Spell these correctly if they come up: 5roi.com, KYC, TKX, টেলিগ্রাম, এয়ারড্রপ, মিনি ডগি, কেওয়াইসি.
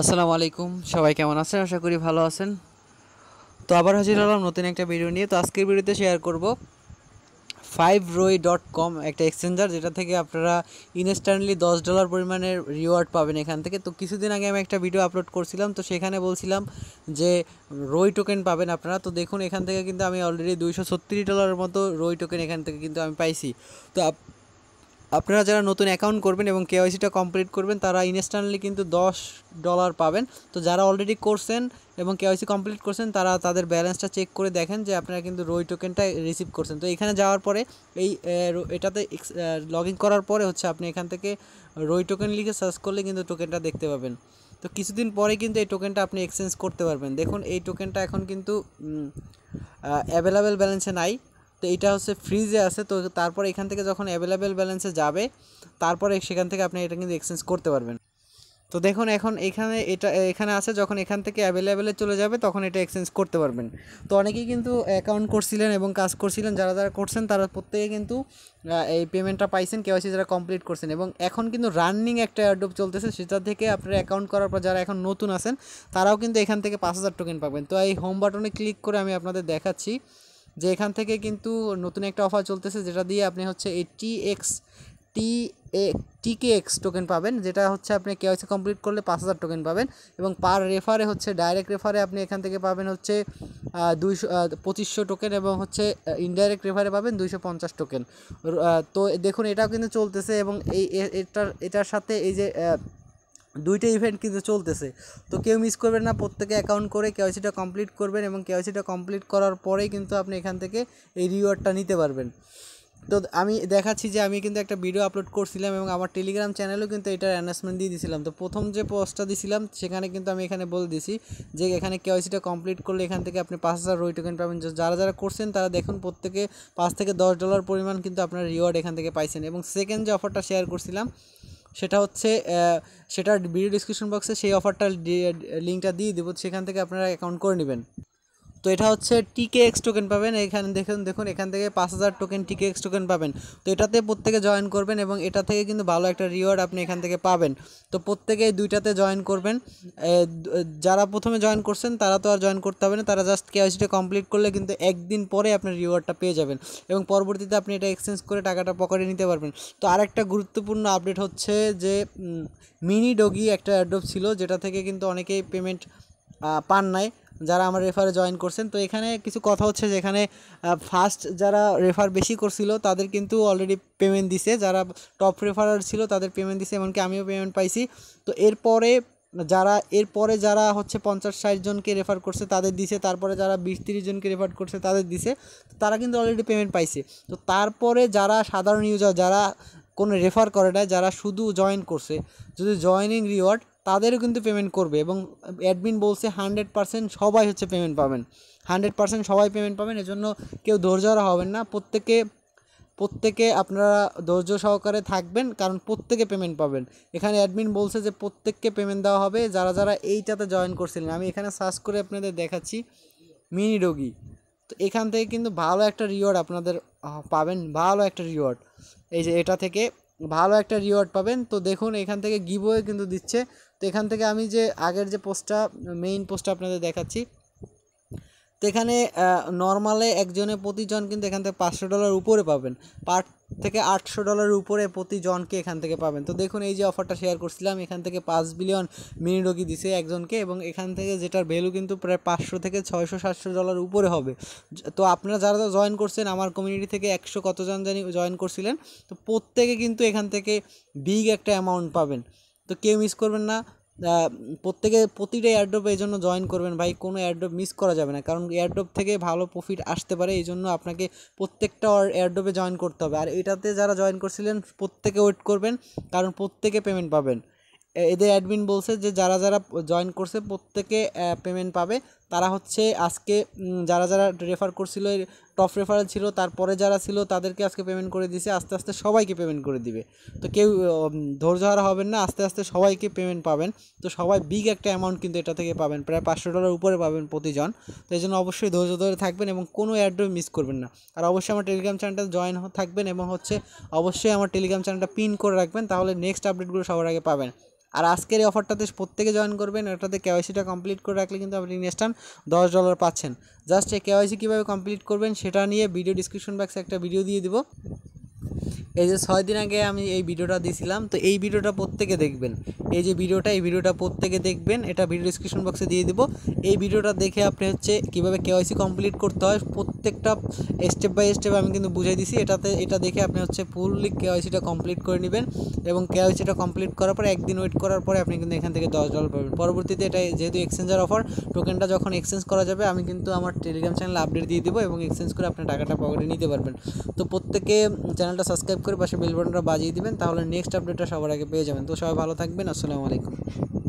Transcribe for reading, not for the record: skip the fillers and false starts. আসসালামু আলাইকুম সবাই কেমন আছেন আশা করি ভালো আছেন তো আবার হাজির হলাম নতুন একটা ভিডিও নিয়ে তো আজকের ভিডিওতে শেয়ার করব 5roi.com একটা এক্সচেঞ্জার যেটা থেকে আপনারা ইনস্ট্যান্টলি $10 পরিমাণের রিওয়ার্ড পাবেন এখান থেকে তো কিছুদিন আগে আমি একটা ভিডিও আপলোড করছিলাম তো সেখানে বলছিলাম যে রই টোকেন পাবেন আপনারা তো দেখুন এখান থেকে কিন্তু আমি অলরেডি $236 মতো রই টোকেন এখান থেকে কিন্তু আমি পাইছি তো আপনারা যারা নতুন অ্যাকাউন্ট করবেন এবং কেওয়াইসিটা কমপ্লিট করবেন তারা ইনস্ট্যান্টলি কিন্তু $10 পাবেন তো যারা অলরেডি করছেন এবং কেওয়াইসি কমপ্লিট করছেন তারা তাদের ব্যালেন্সটা চেক করে দেখেন যে আপনারা কিন্তু রই টোকেনটা রিসিভ করছেন তো এখানে যাওয়ার পরে এটাতে লগইন করার পরে হচ্ছে আপনি এখান থেকে রই টোকেন লিখে সার্চ করলে কিন্তু টোকেনটা দেখতে পাবেন তো কিছুদিন পরে কিন্তু এই টোকেনটা আপনি এক্সচেঞ্জ করতে পারবেন দেখুন এই টোকেনটা এখন কিন্তু অ্যাভেলেবেল ব্যালেন্সে নাই তো এটা হচ্ছে ফ্রিজে আছে তো তারপর এখান থেকে যখন অ্যাভেলেবেল ব্যালেন্সে যাবে তারপরে সেখান থেকে আপনি এটা কিন্তু এক্সচেঞ্জ করতে পারবেন তো দেখুন এখন এখানে এটা এখানে আছে যখন এখান থেকে অ্যাভেলেবেলে চলে যাবে তখন এটা এক্সচেঞ্জ করতে পারবেন তো অনেকেই কিন্তু অ্যাকাউন্ট করছিলেন এবং কাজ করছিলেন যারা যারা করছেন তারা প্রত্যেকে কিন্তু এই পেমেন্টটা পাইছেন কেওয়াইসি যারা কমপ্লিট করছেন এবং এখন কিন্তু রানিং একটা এয়ারড্রপ চলতেছে সেটা থেকে আপনারা অ্যাকাউন্ট করার পর যারা এখন নতুন আছেন তারাও কিন্তু এখান থেকে 5000 টোকেন পাবেন তো এই হোম বাটনে ক্লিক করে আমি আপনাদের দেখাচ্ছি যে এখান থেকে কিন্তু নতুন একটা অফার চলতেছে যেটা দিয়ে আপনি হচ্ছে এই TKX টোকেন পাবেন যেটা হচ্ছে আপনি কেওয়াইসি কমপ্লিট করলে 5000 টোকেন পাবেন এবং পার রেফারে হচ্ছে ডাইরেক্ট রেফারে আপনি এখান থেকে পাবেন হচ্ছে 2500 টোকেন এবং হচ্ছে ইনডাইরেক্ট রেফারে পাবেন 250 টোকেন তো দেখুন এটাও কিন্তু চলতেছে এবং এই এটার সাথে এই যে দুইটা ইভেন্ট কিন্তু চলতেছে তো কেউ মিস করবেন না প্রত্যেকে অ্যাকাউন্ট করে কেওয়াইসিটা কমপ্লিট করবেন এবং কেওয়াইসিটা কমপ্লিট করার পরেই কিন্তু আপনি এখান থেকে এই রিওয়ার্ডটা নিতে পারবেন তো আমি দেখাচ্ছি যে আমি কিন্তু একটা ভিডিও আপলোড করছিলাম এবং আমার টেলিগ্রাম চ্যানেলেও কিন্তু এটার অ্যানাউন্সমেন্ট দিয়ে দিয়েছিলাম তো প্রথম যে পোস্টটা দিয়েছিলাম সেখানে কিন্তু আমি এখানে বলে দিয়েছি যে এখানে কেওয়াইসিটা কমপ্লিট করলে এখান থেকে আপনি 5000 রই টোকেন পাবেন যারা যারা করছেন তারা দেখুন প্রত্যেকে $5 থেকে $10 পরিমাণ কিন্তু আপনার রিওয়ার্ড এখান থেকে পাইছেন এবং সেকেন্ড যে অফারটা শেয়ার করছিলাম সেটা হচ্ছে সেটার ভিডিও ডিসক্রিপশন বক্সে সেই অফারটার লিঙ্কটা দিয়ে দেবো সেখান থেকে আপনারা অ্যাকাউন্ট করে নেবেন তো এটা হচ্ছে TKX টোকেন পাবেন এখানে দেখুন এখান থেকে 5000 টোকেন TKX টোকেন পাবেন তো এটাতে প্রত্যেকে জয়েন করবেন এবং এটা থেকে কিন্তু ভালো একটা রিওয়ার্ড আপনি এখান থেকে পাবেন তো প্রত্যেকে দুইটাতে জয়েন করবেন যারা প্রথমে জয়েন করছেন তারা তো আর জয়েন করতে হবে না তারা জাস্ট কেওয়াইসিটা কমপ্লিট করলে কিন্তু একদিন পরে আপনার রিওয়ার্ডটা পেয়ে যাবেন এবং পরবর্তীতে আপনি এটা এক্সচেঞ্জ করে টাকাটা পকেটে নিতে পারবেন তো আরেকটা গুরুত্বপূর্ণ আপডেট হচ্ছে যে মিনি ডগি একটা অ্যাড্রপ ছিল যেটা থেকে কিন্তু অনেকেই পেমেন্ট পান নাই যারা আমার রেফারে জয়েন করছেন তো এখানে কিছু কথা হচ্ছে যেখানে ফার্স্ট যারা রেফার বেশি করছিল তাদের কিন্তু অলরেডি পেমেন্ট দিছে যারা টপ রেফারার ছিল তাদের পেমেন্ট দিছে এমনকি আমিও পেমেন্ট পাইছি তো এরপরে যারা হচ্ছে 50-60 জনকে রেফার করছে তাদের দিছে তারপরে যারা 20-30 জনকে রেফার করছে তাদের দিছে তারা কিন্তু অলরেডি পেমেন্ট পাইছে তো তারপরে যারা সাধারণ ইউজার যারা কোনো রেফার করে না যারা শুধু জয়েন করছে যদি জয়েনিং রিওয়ার্ড তাদেরও কিন্তু পেমেন্ট করবে এবং অ্যাডমিন বলছে 100% সবাই হচ্ছে পেমেন্ট পাবেন 100% সবাই পেমেন্ট পাবেন এজন্য কেউ ধৈর্য হারা হবেন না প্রত্যেকে আপনারা ধৈর্য সহকারে থাকবেন কারণ প্রত্যেকে পেমেন্ট পাবেন এখানে অ্যাডমিন বলছে যে প্রত্যেককে পেমেন্ট দেওয়া হবে যারা যারা এইটাতে জয়েন করছিলেন আমি এখানে সার্চ করে আপনাদের দেখাচ্ছি মিনি ডগি তো এখান থেকে কিন্তু ভালো একটা রিওয়ার্ড আপনাদের পাবেন ভালো একটা রিওয়ার্ড এই যে এটা থেকে ভালো একটা রিওয়ার্ড পাবেন তো দেখুন এখান থেকে গিভওয়ে কিন্তু দিচ্ছে তো এখান থেকে আমি যে আগের যে পোস্টটা মেইন পোস্টটা আপনাদের দেখাচ্ছি তো এখানে নর্মালে একজনে প্রতিজন কিন্তু এখান থেকে $500 উপরে পাবেন পার থেকে $800 উপরে প্রতিজনকে এখান থেকে পাবেন তো দেখুন এই যে অফারটা শেয়ার করছিলাম এখান থেকে 5 বিলিয়ন মিনি ডগি দিছে একজনকে এবং এখান থেকে যেটার ভ্যালু কিন্তু প্রায় $500 থেকে $600-700 উপরে হবে তো আপনারা যারা জয়েন করছেন আমার কমিউনিটি থেকে 100 কতজন জানি জয়েন করছিলেন তো প্রত্যেকে কিন্তু এখান থেকে বিগ একটা অ্যামাউন্ট পাবেন তো কেউ মিস করবেন না প্রত্যেকে প্রতিটা এয়ারড্রপ এই জন্য জয়েন করবেন ভাই কোনো এয়ারড্রপ মিস করা যাবে না কারণ এয়ারড্রপ থেকে ভালো প্রফিট আসতে পারে এই জন্য আপনাকে প্রত্যেকটা এয়ারড্রপে জয়েন করতে হবে আর এটাতে যারা জয়েন করছিলেন প্রত্যেকে ওয়েট করবেন কারণ প্রত্যেকে পেমেন্ট পাবেন এদের অ্যাডমিন বলছে যে যারা যারা জয়েন করছে প্রত্যেকে পেমেন্ট পাবে তারা হচ্ছে আজকে যারা যারা রেফার করছিল টপ রেফারাল ছিল তারপরে যারা ছিল তাদেরকে আজকে পেমেন্ট করে দিয়েছে আস্তে আস্তে সবাইকে পেমেন্ট করে দিবে তো কেউ ধৈর্য হারা হবেন না আস্তে আস্তে সবাইকে পেমেন্ট পাবেন তো সবাই বিগ একটা অ্যামাউন্ট কিন্তু এটা থেকে পাবেন প্রায় $500 উপরে পাবেন প্রতিজন তো এই জন্য অবশ্যই ধৈর্য ধরে থাকবেন এবং কোনো অ্যাড্রপ মিস করবেন না আর অবশ্যই আমার টেলিগ্রাম চ্যানেলটা জয়েন থাকবেন এবং হচ্ছে অবশ্যই আমার টেলিগ্রাম চ্যানেলটা পিন করে রাখবেন তাহলে নেক্সট আপডেটগুলো সবার আগে পাবেন और आजकल अफारटाते प्रत्येके जॉइन करबेन। एटाते केवाईसिटा कमप्लीट कर रखले क्योंकि अपनी नेक्स्ट टाइम $10 पाচ্ছেন। जस्ट केवाईसी कीভাবে कमप्लीट करबेन सेटा निये भिडियो डिस्क्रिप्शन बक्से एक भिडियो दिए देव। ये 6 दिन आगे आमी ये भिडियोटा दिएछिलाम, तो ये भिडियोटा प्रत्येके देखबेन। ये भिडियोटा प्रत्येके देखबेन, एटा भिडियो डिस्क्रिप्शन बक्से दिए देव। ये भिडियोटा देखे आपनि होच्छे किभाबे केवाईसी कमप्लीट करते हय प्रत्येकटा स्टेप बाय स्टेप आमी किन्तु बुझाई दिछि। एटाते एटा देखे आपनि होच्छे फुलली केवाईसिटा कमप्लीट करे नेबेन एबं केवाईसिटा कमप्लीट करार पर एक दिन वेट करार पर आपनि किन्तु एखान थेके $10 पाबेन। परवर्तीते एटा जेहेतु एक्सचेंजर अफार, टोकेनटा जखन एक्सचेंज करा जाबे आमी किन्तु आमार टेलिग्राम चैनेले अपडेट दिए देव एबं एक्सचेंज करे आपनि टाकाटा पकेटे निते पारबेन। तो प्रत्येके चैनलटा सबसक्राइब कर पाशे बेल बटनটা বাজিয়ে দিবেন, তাহলে নেক্সট আপডেটটা সবার আগে পেয়ে যাবেন। তো সবাই ভালো থাকবেন, আসসালামু আলাইকুম।